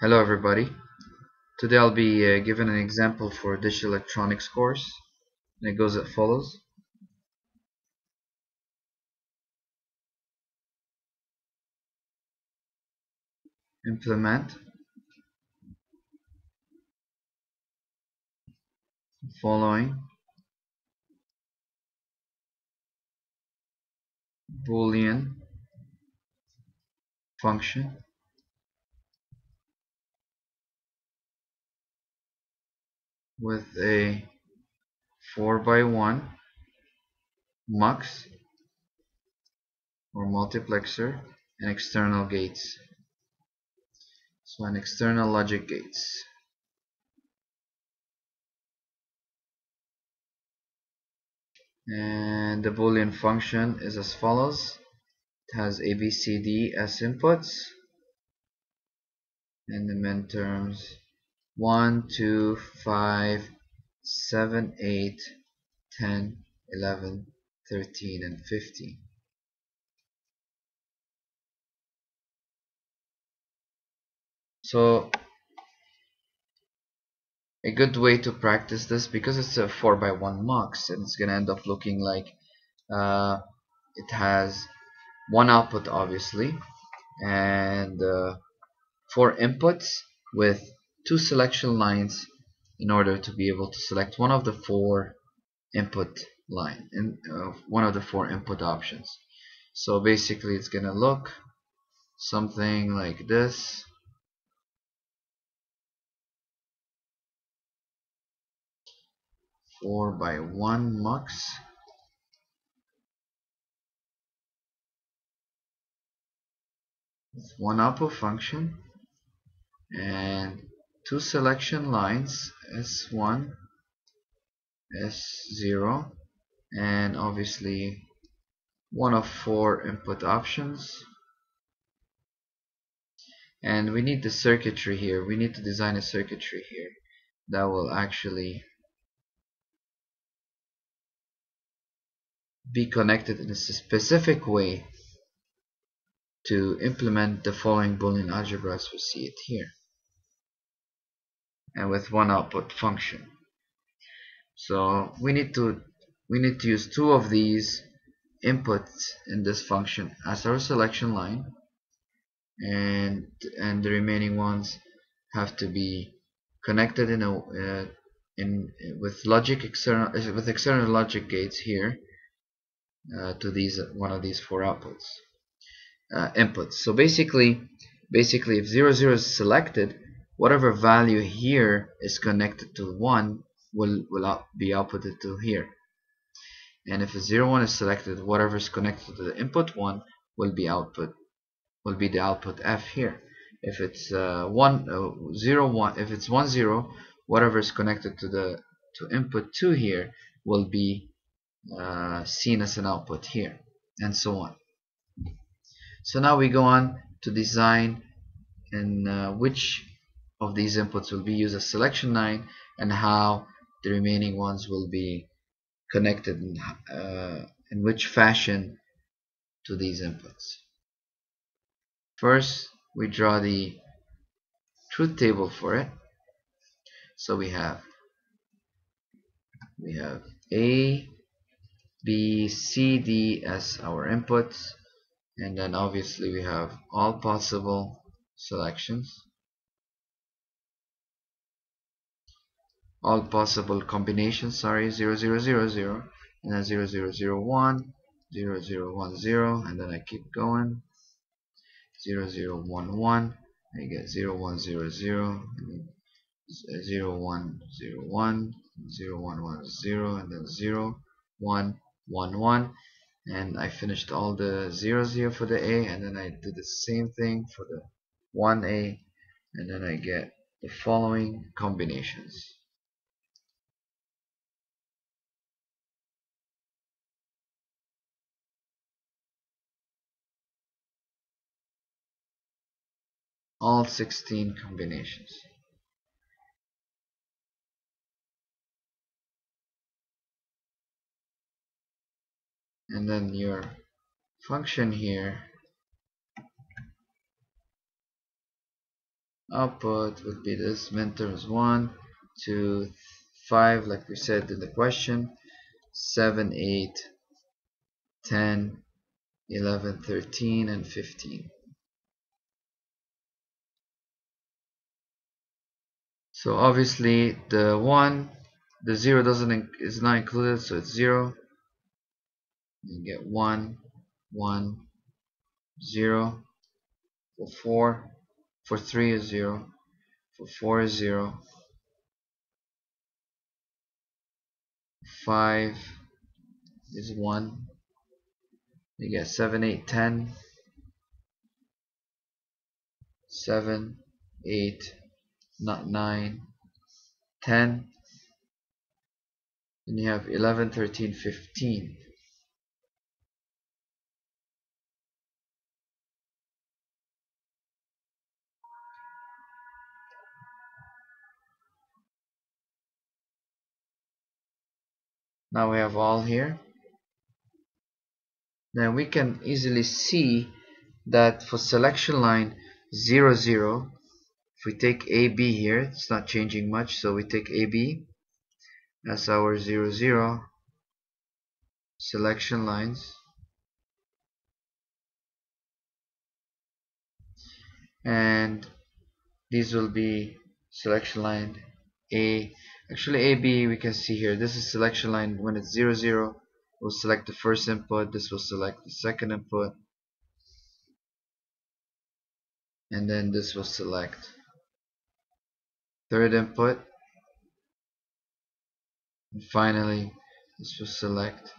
Hello everybody. Today I'll be given an example for a digital electronics course, and it goes as follows. Implement following Boolean function with a 4x1 mux or multiplexer and external gates. So an external logic gates. And the Boolean function is as follows. It has A, B, C, D as inputs, and the minterms 1, 2, 5, 7, 8, 10, 11, 13, and 15. So a good way to practice this, because it's a 4x1 mux and it's going to end up looking like it has one output obviously and four inputs with two selection lines in order to be able to select one of the four input line and one of the four input options. So basically it's gonna look something like this. Four by one mux. It's one output function and two selection lines, S1, S0, and obviously one of four input options. And we need the circuitry here. We need to design a circuitry here that will actually be connected in a specific way to implement the following Boolean algebra as we see it here, and with one output function. So we need to use two of these inputs in this function as our selection line, and the remaining ones have to be connected in a with external logic gates here to these one of these four outputs inputs. So basically if 0, 0 is selected, whatever value here is connected to 1 will be outputted to here. And if a 0, 1 is selected, whatever is connected to the input 1 will be the output F here. If it's 1, 0, whatever is connected to the input 2 here will be seen as an output here, and so on. So now we go on to design in which of these inputs will be used as selection line and how the remaining ones will be connected in which fashion to these inputs. First we draw the truth table for it. So we have A, B, C, D as our inputs, and then obviously we have all possible selections, all possible combinations, 0, 0, 0, 0, and then 0, 0, 0, 1, 0, 0, 1, 0, and then I keep going, 0, 0, 1, 1, I get 0, 1, 0, 0, and then 0, 1, 0, 1, 0, 1, 1, 0, and then 0, 1, 1, 1, and I finished all the 0, 0 for the A, and then I do the same thing for the 1A, and then I get the following combinations. All 16 combinations. And then your function here output would be this. Minterm is 1, 2, 5, like we said in the question, 7, 8, 10, 11, 13, and 15. So obviously the 1, the 0 is not included, so it's 0. You get 1, 1, 0. For 4, for 3 is 0. For 4 is 0. 5 is 1. You get 7, 8, 10. 7, 8, not 9, 10. And you have 11, 13, 15. Now we have all here. Now we can easily see that for selection line 0, 0, if we take AB here, it's not changing much, so we take AB as our 0, 0 selection lines. And these will be selection line A. Actually AB, we can see here, this is selection line when it's 0, 0, we'll select the first input, this will select the second input, and then this will select third input, and finally this will select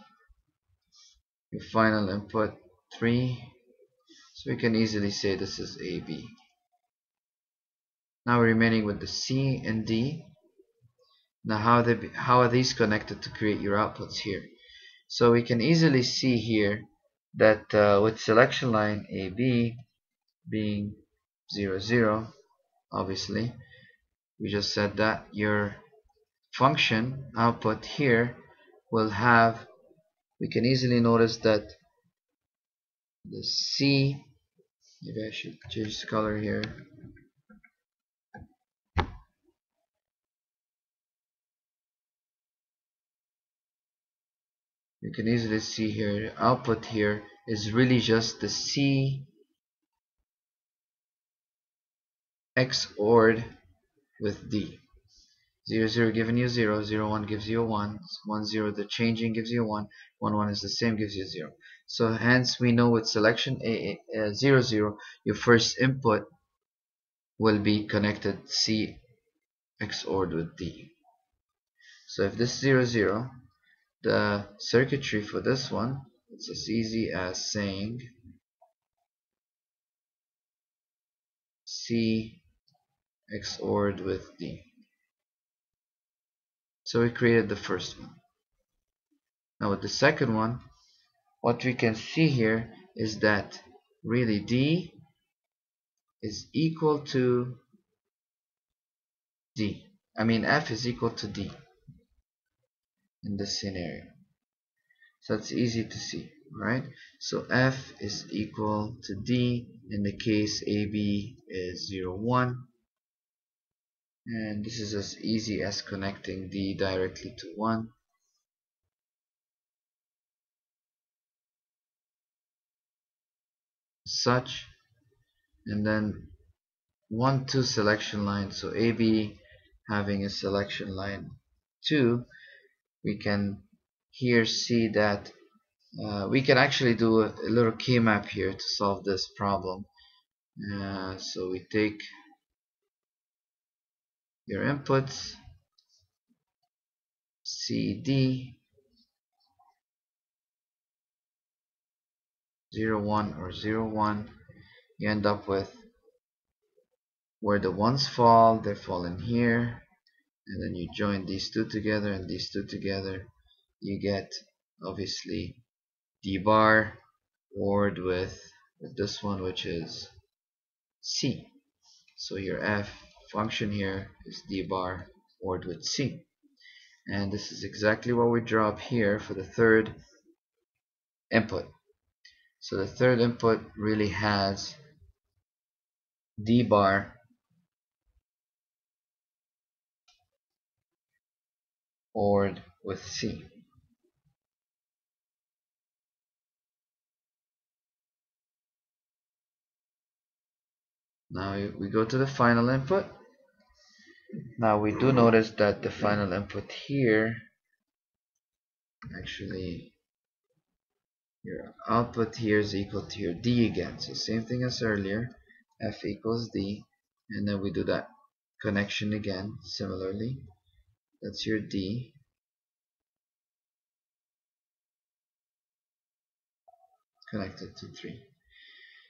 your final input 3. So we can easily say this is AB. Now we're remaining with the C and D. Now how are these connected to create your outputs here? So we can easily see here that with selection line AB being 0, 0, obviously, we just said that your function output here will have, we can easily notice that the C, maybe I should change the color here. You can easily see here, output here is really just the C XORed with D. 0, 0 giving you 0, 0, 1 gives you a 1, 1, 0 the changing gives you a 1, 1, 1 is the same gives you a 0. So hence we know with selection 0, 0 your first input will be connected C XORed with D. So if this 0, 0, the circuitry for this one, it's as easy as saying C XORed with D. So we created the first one. Now with the second one, what we can see here is that really D is equal to D. I mean F is equal to D in this scenario. So it's easy to see, right? So F is equal to D in the case AB is 0, 1, and this is as easy as connecting D directly to 1. Such, and then 1, 2 selection line, so AB having a selection line 2. We can here see that we can actually do a little K map here to solve this problem. So we take your inputs CD 0, 1 or 0, 1. You end up with where the ones fall, they fall in here. And then you join these two together and these two together, you get obviously D bar ORed with this one, which is C. So your F function here is D bar ORed with C, and this is exactly what we draw up here for the third input. So the third input really has D bar ORed with C. Now we go to the final input. Now we do notice that the final input here, actually your output here is equal to your D again. So same thing as earlier, F equals D, and then we do that connection again similarly. That's your D. Connected to 3.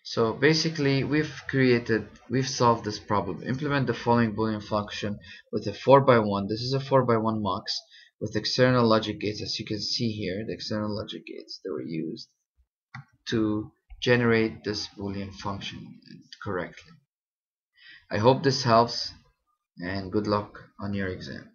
So basically we've solved this problem. Implement the following Boolean function with a 4x1. This is a 4x1 mux with external logic gates, as you can see here, the external logic gates that were used to generate this Boolean function correctly. I hope this helps, and good luck on your exam.